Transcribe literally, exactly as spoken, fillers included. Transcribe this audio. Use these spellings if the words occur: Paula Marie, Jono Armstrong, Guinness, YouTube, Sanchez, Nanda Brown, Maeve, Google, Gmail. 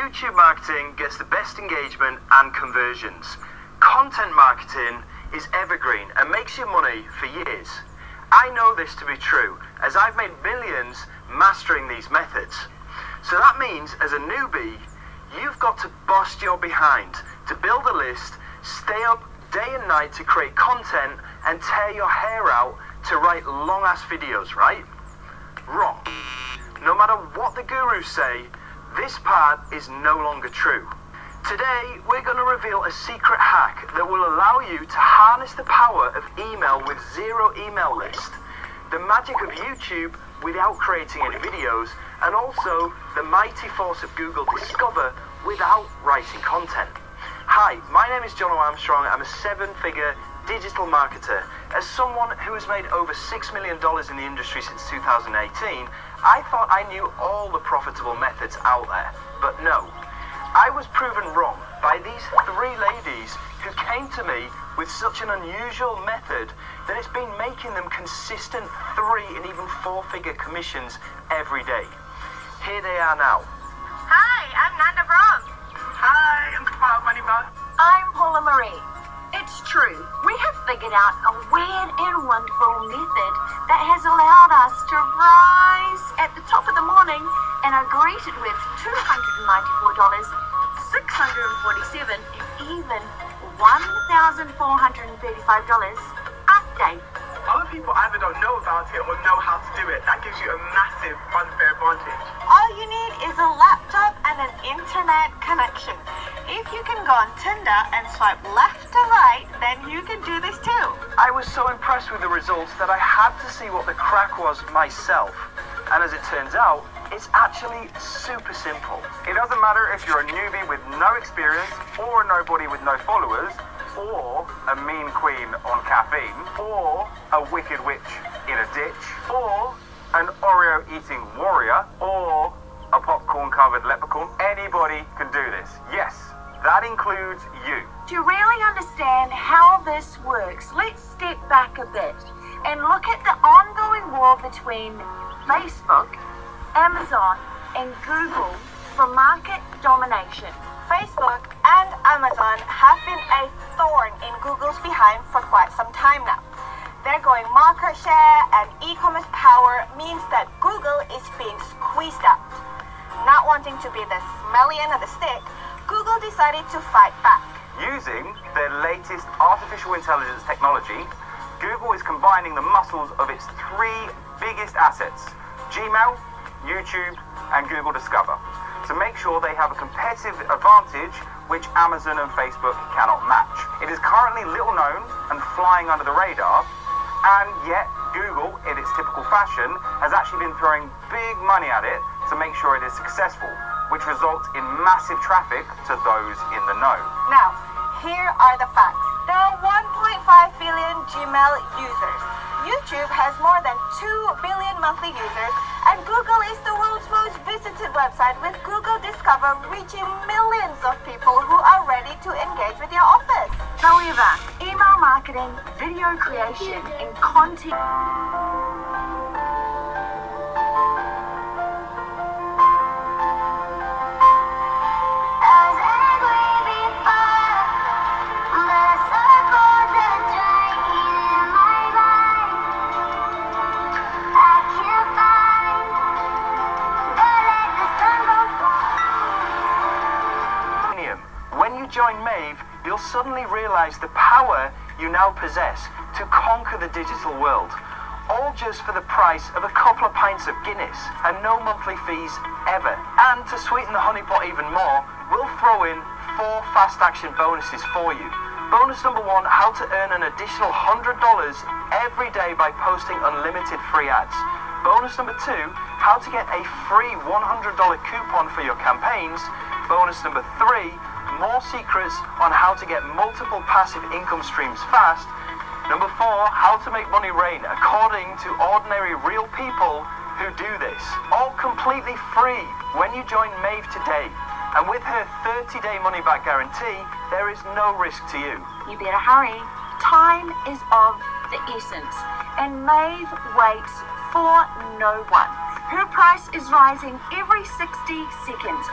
YouTube marketing gets the best engagement and conversions. Content marketing is evergreen and makes you money for years. I know this to be true, as I've made millions mastering these methods. So that means, as a newbie, you've got to bust your behind to build a list, stay up day and night to create content, and tear your hair out to write long-ass videos, right? Wrong. No matter what the gurus say, this part is no longer true. Today, we're going to reveal a secret hack that will allow you to harness the power of email with zero email list, the magic of YouTube without creating any videos, and also the mighty force of Google Discover without writing content. Hi, my name is Jono Armstrong. I'm a seven-figure digital marketer. As someone who has made over six million dollars in the industry since two thousand eighteen, I thought I knew all the profitable methods out there, but no. I was proven wrong by these three ladies who came to me with such an unusual method that it's been making them consistent three and even four-figure commissions every day. Here they are now. Hi, I'm Nanda Brown. Hi, I'm Paula Marie. I'm Paula Marie. It's true, we have figured out a weird and wonderful method that has allowed us to rise at the top of the morning and are greeted with two hundred ninety-four dollars, six hundred forty-seven dollars, and even one thousand four hundred thirty-five dollars a day. Other people either don't know about it or know how to do it. That gives you a massive unfair advantage. All you need is a laptop and an internet connection. If you can go on Tinder and swipe left to right, then you can do this too. I was so impressed with the results that I had to see what the crack was myself. And as it turns out, it's actually super simple. It doesn't matter if you're a newbie with no experience, or a nobody with no followers, or a mean queen on caffeine, or a wicked witch in a ditch, or an Oreo-eating warrior, or a popcorn-covered leprechaun. Anybody can do this. Yes, that includes you. To really understand how this works, let's step back a bit and look at the ongoing war between Facebook, Amazon and Google for market domination. Facebook and Amazon have been a thorn in Google's behind for quite some time now. Their growing market share and e-commerce power means that Google is being squeezed out. Not wanting to be the smelly end of the stick, Google decided to fight back. Using their latest artificial intelligence technology, Google is combining the muscles of its three biggest assets, Gmail, YouTube and Google Discover, to make sure they have a competitive advantage which Amazon and Facebook cannot match. It is currently little known and flying under the radar, and yet Google, in its typical fashion, has actually been throwing big money at it to make sure it is successful, which results in massive traffic to those in the know. Now, here are the facts. There are one point five billion Gmail users. YouTube has more than two billion monthly users, and Google is the world's most visited website, with Google Discover reaching millions of people who are ready to engage with your office. However, email marketing, video creation, and content... Join Maeve, you'll suddenly realize the power you now possess to conquer the digital world, all just for the price of a couple of pints of Guinness and no monthly fees ever. And to sweeten the honeypot even more, we'll throw in four fast action bonuses for you. Bonus number one, how to earn an additional one hundred dollars every day by posting unlimited free ads. Bonus number two, how to get a free one hundred dollar coupon for your campaigns. Bonus number three, more secrets on how to get multiple passive income streams fast. Number four, how to make money rain according to ordinary real people who do this. All completely free when you join Maeve today. And with her thirty-day money-back guarantee, there is no risk to you. You better hurry. Time is of the essence, and Maeve waits for no one. Her price is rising every sixty seconds.